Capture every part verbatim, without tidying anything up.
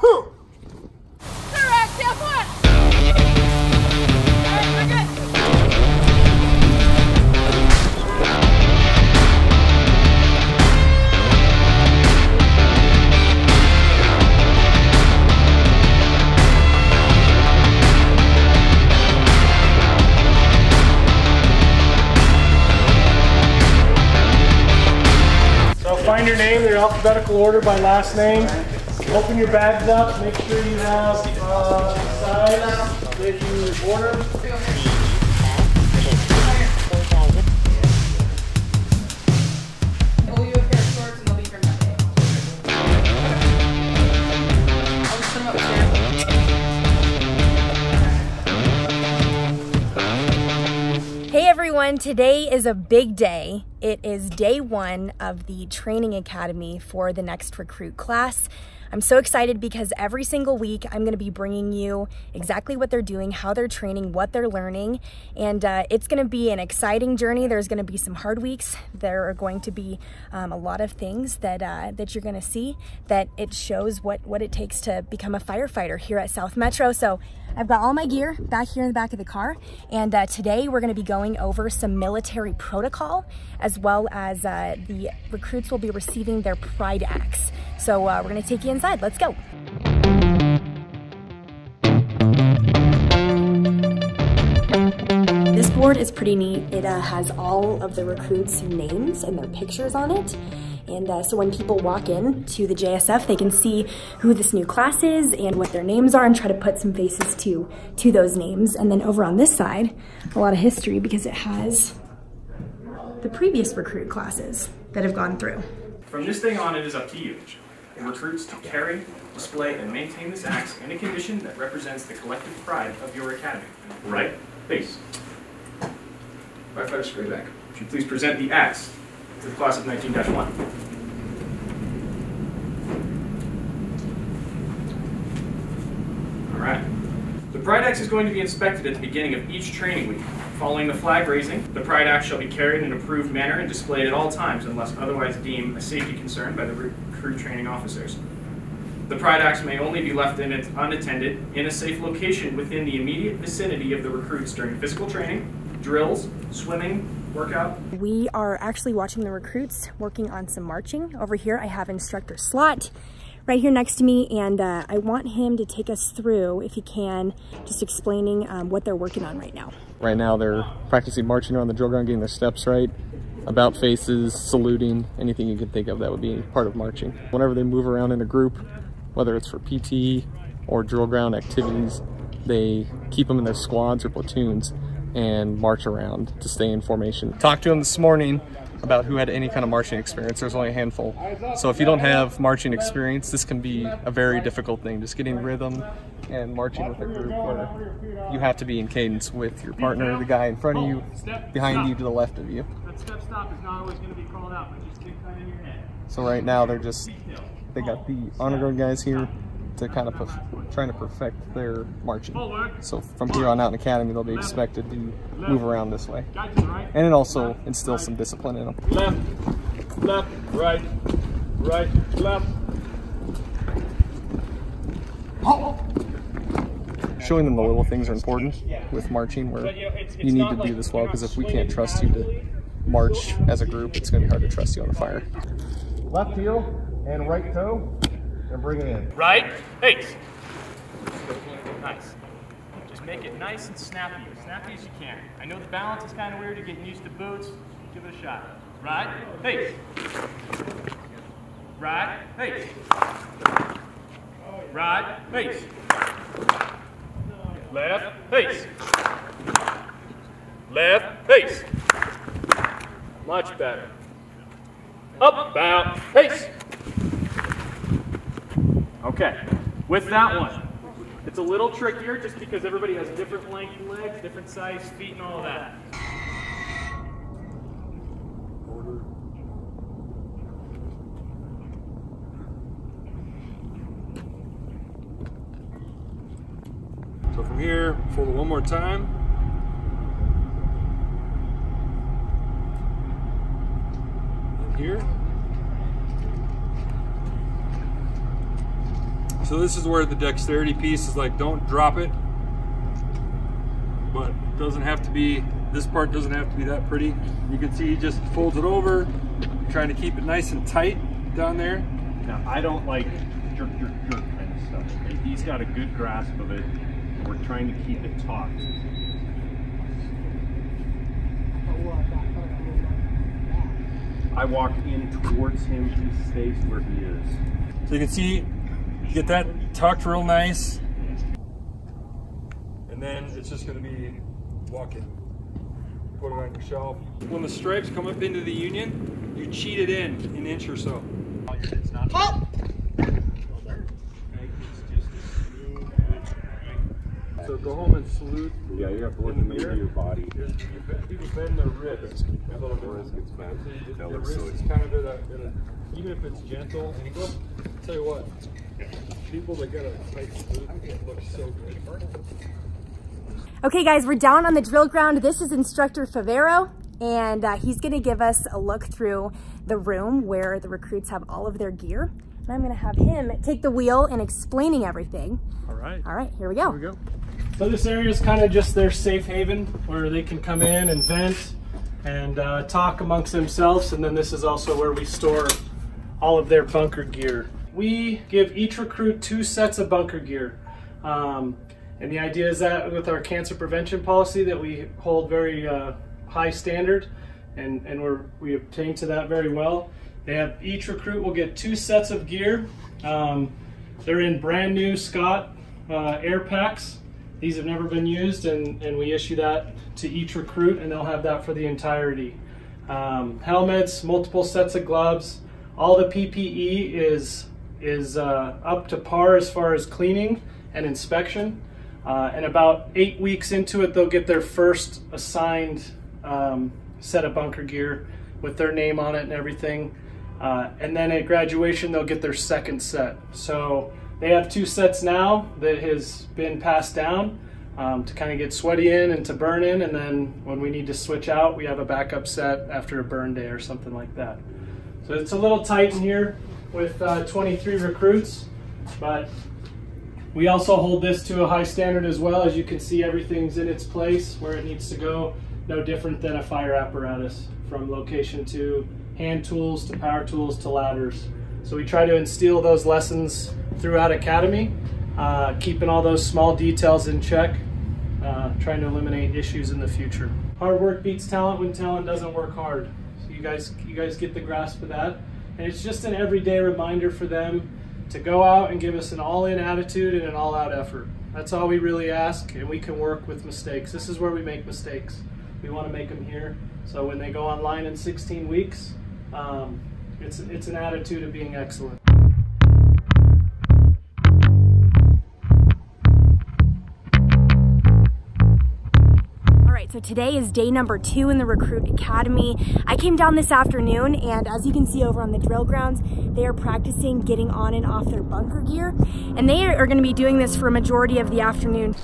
Whew. Find your name in your alphabetical order by last name. Open your bags up. Make sure you have uh, the size that you ordered. We'll do a pair of shorts and they'll be for Monday. I'll just put them upstairs. Hey everyone, today is a big day. It is day one of the training academy for the next recruit class. I'm so excited because every single week I'm going to be bringing you exactly what they're doing, how they're training, what they're learning, and uh, it's going to be an exciting journey. There's going to be some hard weeks. There are going to be um, a lot of things that uh, that you're going to see that it shows what what it takes to become a firefighter here at South Metro. So I've got all my gear back here in the back of the car, and uh, today we're going to be going over some military protocol, as well as uh, the recruits will be receiving their pride acts. So uh, we're going to take you inside. Let's go. This board is pretty neat. It uh, has all of the recruits' names and their pictures on it. And uh, so when people walk in to the J S F, they can see who this new class is and what their names are and try to put some faces to, to those names. And then over on this side, a lot of history because it has the previous recruit classes that have gone through. From this thing on, it is up to you. It recruits to carry, display, and maintain this axe in a condition that represents the collective pride of your academy. Right, please. Firefighter Scrabeck, would you please present the axe to the class of nineteen dash one? All right. The pride axe is going to be inspected at the beginning of each training week. Following the flag raising, the pride axe shall be carried in an approved manner and displayed at all times unless otherwise deemed a safety concern by the recruit training officers. The pride axe may only be left in it unattended in a safe location within the immediate vicinity of the recruits during physical training, drills, swimming, workout. We are actually watching the recruits working on some marching. Over here I have Instructor Slot right here next to me, and uh, I want him to take us through, if he can, just explaining um, what they're working on right now. Right now they're practicing marching around the drill ground, getting their steps right, about faces, saluting, anything you can think of that would be part of marching. Whenever they move around in a group, whether it's for P T or drill ground activities, they keep them in their squads or platoons and march around to stay in formation. Talked to him this morning about who had any kind of marching experience. There's only a handful. So if you don't have marching experience, this can be a very difficult thing. Just getting rhythm and marching with a group where you have to be in cadence with your partner, the guy in front of you, behind you, to the left of you. That step stop is not always going to be called out, but just keep that in your head. So right now they're just, they got the honor guard guys here to kind of trying to perfect their marching. So from here on out in academy, they'll be expected to move around this way. And it also instills some discipline in them. Left, left, right, right, left. Showing them the little things are important with marching, where you need to do this well, because if we can't trust you to march as a group, it's going to be hard to trust you on a fire. Left heel and right toe. And bring it in. Right, eight. Nice. Just make it nice and snappy, as snappy as you can. I know the balance is kind of weird. You're getting used to boots. Give it a shot. Right, eight. Right, eight. Right, eight. Left, eight. Left, eight. Much better. Up, out, eight. Okay, with that one, it's a little trickier just because everybody has different length legs, different size feet, and all that. So from here, forward one more time. And here. So this is where the dexterity piece is like, don't drop it, but it doesn't have to be, this part doesn't have to be that pretty. You can see he just folds it over, trying to keep it nice and tight down there. Now, I don't like jerk, jerk, jerk kind of stuff. He's got a good grasp of it. And we're trying to keep it taut. I walk in towards him to the space where he is. So you can see, you get that tucked real nice. And then it's just gonna be walking. Put it on your shelf. When the stripes come up into the union, you cheat it in an inch or so. It's not oh. So go home and salute. Yeah, you have to look in the mirror of your body. People bend their wrist a little bit. Wrist gets bent. The wrist is kind of at a, at a, even if it's gentle angle. I'll tell you what, people that got a tight salute, it looks so good. Okay guys, we're down on the drill ground. This is Instructor Favaro, and uh, he's gonna give us a look through the room where the recruits have all of their gear. And I'm gonna have him take the wheel and explaining everything. All right. All right, here we go. Here we go. So this area is kind of just their safe haven where they can come in and vent and uh, talk amongst themselves. And then this is also where we store all of their bunker gear. We give each recruit two sets of bunker gear. Um, And the idea is that with our cancer prevention policy that we hold very uh, high standard, and, and we're, we obtain to that very well. They have, each recruit will get two sets of gear. Um, they're in brand new Scott uh, air packs. These have never been used, and, and we issue that to each recruit, and they'll have that for the entirety. Um, helmets, multiple sets of gloves. All the P P E is, is uh, up to par as far as cleaning and inspection. Uh, and about eight weeks into it, they'll get their first assigned um, set of bunker gear with their name on it and everything. Uh, and then at graduation, they'll get their second set. So they have two sets now that has been passed down um, to kind of get sweaty in and to burn in. And then when we need to switch out, we have a backup set after a burn day or something like that. So it's a little tight in here with uh, twenty-three recruits, but we also hold this to a high standard as well. As you can see, everything's in its place where it needs to go. No different than a fire apparatus, from location to hand tools, to power tools, to ladders. So we try to instill those lessons throughout academy, uh, keeping all those small details in check, uh, trying to eliminate issues in the future. Hard work beats talent when talent doesn't work hard. So you guys, you guys get the grasp of that. And it's just an everyday reminder for them to go out and give us an all-in attitude and an all-out effort. That's all we really ask, and we can work with mistakes. This is where we make mistakes. We want to make them here. So when they go online in sixteen weeks, um, it's, it's an attitude of being excellent. So today is day number two in the Recruit Academy. I came down this afternoon, and as you can see over on the drill grounds, they are practicing getting on and off their bunker gear. And they are gonna be doing this for a majority of the afternoon.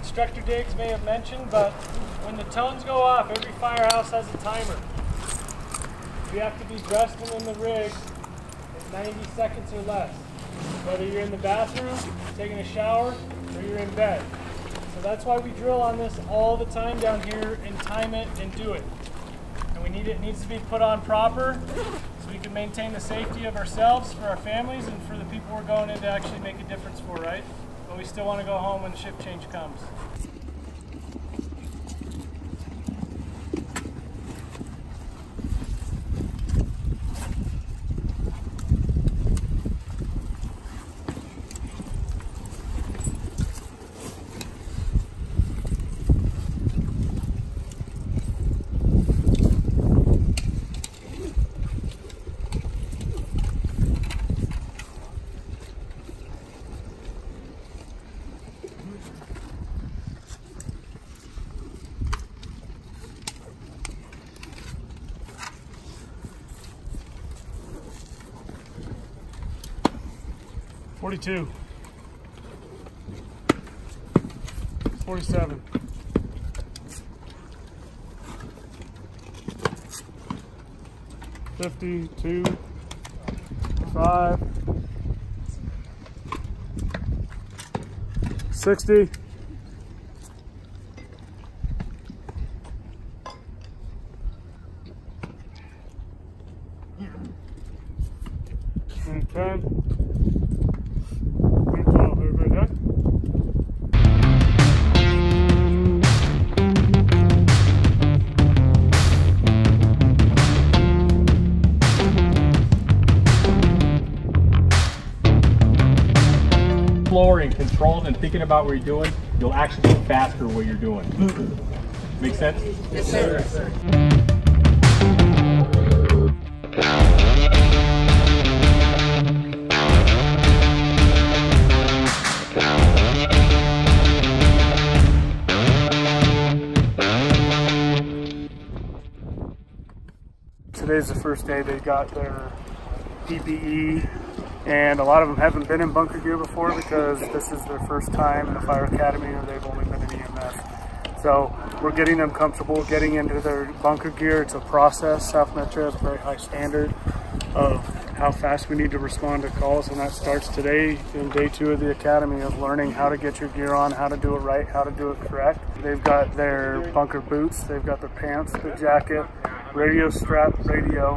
Instructor Diggs may have mentioned, but when the tones go off, every firehouse has a timer. You have to be dressed and in the rig in ninety seconds or less. Whether you're in the bathroom, taking a shower, or you're in bed. So that's why we drill on this all the time down here and time it and do it. And we need it needs to be put on proper so we can maintain the safety of ourselves, for our families, and for the people we're going in to actually make a difference for, right? But we still want to go home when shift change comes. forty-two, forty-seven, fifty, two, five, sixty, and ten. Slower and controlled and thinking about what you're doing, you'll actually go faster what you're doing. Make sense? Yes, sir. Yes, sir. Today's the first day they got their P P E. And a lot of them haven't been in bunker gear before because this is their first time in the fire academy and they've only been in E M S. So we're getting them comfortable, getting into their bunker gear. It's a process. South Metro has a very high standard of how fast we need to respond to calls, and that starts today in day two of the academy of learning how to get your gear on, how to do it right, how to do it correct. They've got their bunker boots, they've got their pants, the jacket, radio strap, radio,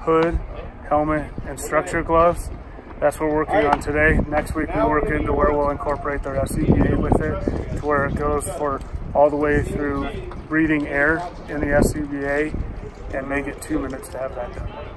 hood, helmet, and structure gloves. That's what we're working on today. Next week we'll work into where we'll incorporate their S C B A with it, to where it goes for all the way through breathing air in the S C B A and make it two minutes to have that done.